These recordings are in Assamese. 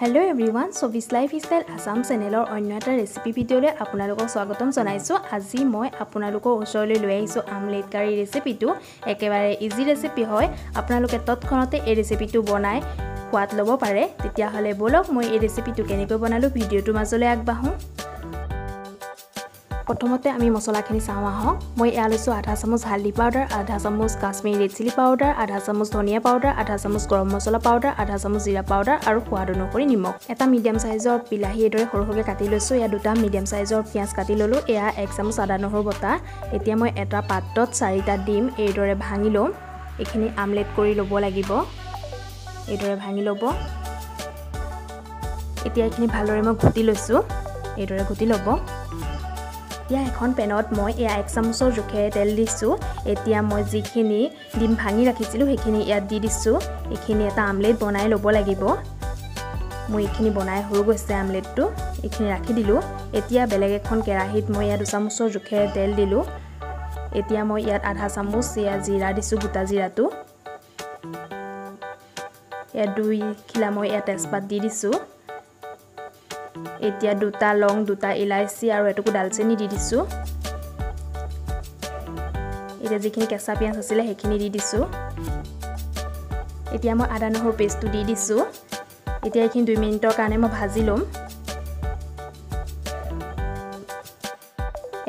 Hello everyone, Sabi's Lifestyle Assam channel or another recipe video le apunalokok swagotom janaisu. Aji moi apunalokok osorole loi aisu amlet curry recipe tu. Ekebare easy recipe hoy. Apunaloke totkhonate ei recipe tu bonai khwat lobo pare. Tetia hole bolok moi ei recipe tu kenekoi bonalu video tu majole agbahu. Potomote ami mosola khini sawa ho. Moi ealusu adha chamus haldi powder, adha chamus kashmiri red chili powder, adha chamus dhania powder, adha chamus garam masala powder, adha chamus jeera powder aru khwad onukori nimok. Eta medium size or bilahi edore horu horu kati loisu. Ia duta medium size or piyaz kati lolu. Ia ek chamus ada nohor bota. Etia moi eta patrot sarita dim edore bhangi lom. Ekhini amlet kori lobo lagibo. Edore bhangi lobo. Etia ekhini bhalore moi ghuti loisu. Edore ghuti lobo. या এখন পেনত মই এয়া এক চামচ জুখে তেল দিছো এতিয়া মই জিখিনি ডিম ভাঙি ৰাখিছিলো হেখিনি ইয়া দি দিছো এখিনি এটা আমলেট বনাই লব লাগিব মই এখিনি বনাই হৈ গৈছে আমলেটটো এখিনি ৰাখি দিলো এতিয়া বেলেগ এখন কেৰাহিত মই ইয়া 2 চামচ জুখে তেল দিলো এতিয়া মই ইয়াত আধা চামচ ইয়া জিৰা দিছো গুটা জিৰাটো ইয়া 2 খিলা মই ইয়া তেজপাত দি দিছো এতিয়া দুটা লং দুটা ইলাইচি আৰু এটুকু ডালচেনি দি দিছো এতিয়া যিখিনি কেঁচা পিয়াজ আছিল হেখিনি দি দিছো এতিয়া মই আদা নহৰু পেষ্টটো দি দিছো এতিয়া এখিনি 2 মিনিটৰ কাৰণে মই ভাজি লম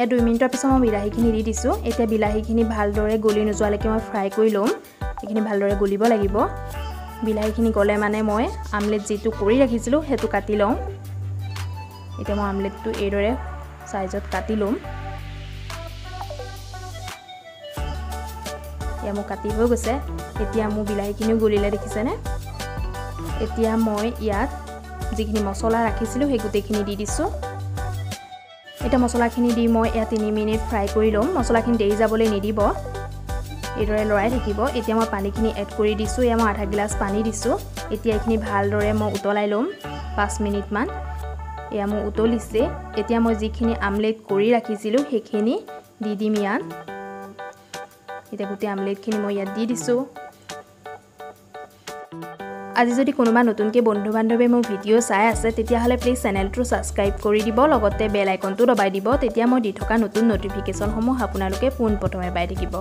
এ 2 মিনিটৰ পিছত মই বিলাহীখিনি দি দিছো এতিয়া বিলাহীখিনি ভালদৰে গলি নোযোৱালৈকে মই ফ্ৰাই কৰি লম এখিনি ভালদৰে গলিব লাগিব বিলাহীখিনি গলে মানে মই আমলেট যেটু কৰি ৰাখিছিলো হেতু কাটি লম এটা মই আমলেটটো এডৰে সাইজত কাটি লম ইয়া মই কাটি হৈ গৈছে এতিয়া মই বিলাহীখিনি গলিলে দেখিছেনে এতিয়া মই ইয়াত যিখিনি মছলা ৰাখিছিলো সেই গুটেখিনি দি দিছো এটা মছলাখিনি দি মই ইয়া 3 মিনিট ফ্ৰাই কৰি লম মছলাখিনি দেই যাবলৈ নিদিব এডৰে লৰাই থাকিব এতিয়া মই পানীখিনি এড কৰি দিছো ইয়া মই আধা গ্লাছ পানী দিছো এতিয়া এখিনি ভালদৰে মই উতলাই লম 5 মিনিট মান এয়া মই উতলিছে এতিয়া মই যিখিনি আমলেট কৰি ৰাখিছিলো হেখিনি দি দিম ইয়াত এটা গুটি আমলেটখিনি মই ইয়াত দি দিছো আজি যদি কোনোবা নতুনকৈ বন্ধু বান্ধৱে মোৰ ভিডিঅ' চাই আছে তেতিয়া হলে প্লিজ চেনেলটো সাবস্ক্ৰাইব কৰি দিব লগতে বেল আইকনটো দবাই দিব তেতিয়া মই দি থকা নতুন নটিফিকেশন সমূহ আপোনালোকে পোনপটমে পাই থাকিব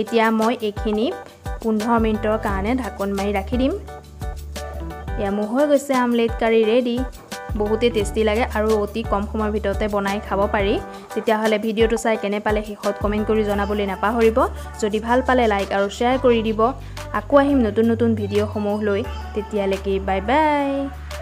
এতিয়া মই এখিনি 15 মিনিটৰ কাৰণে ঢাকন মাৰি ৰাখি দিম এয়া মোৰ হৈ গৈছে আমলেট কাৰী ৰেডি বহুতে টেস্টি লাগে আৰু অতি কম সময়ৰ ভিতৰতে বনাই খাব পাৰি তেতিয়া হলে ভিডিওটো চাই কেনে পালে হেহত কমেন্ট কৰি জনাবলৈ নাপাহৰিব যদি ভাল পালে লাইক আৰু শেয়াৰ কৰি দিব আকৌ আহিম নতুন নতুন ভিডিও সমূহ লৈ তেতিয়ালৈকে বাই বাই